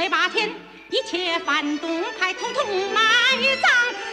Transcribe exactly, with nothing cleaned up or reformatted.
这八天一切反动派统统埋葬。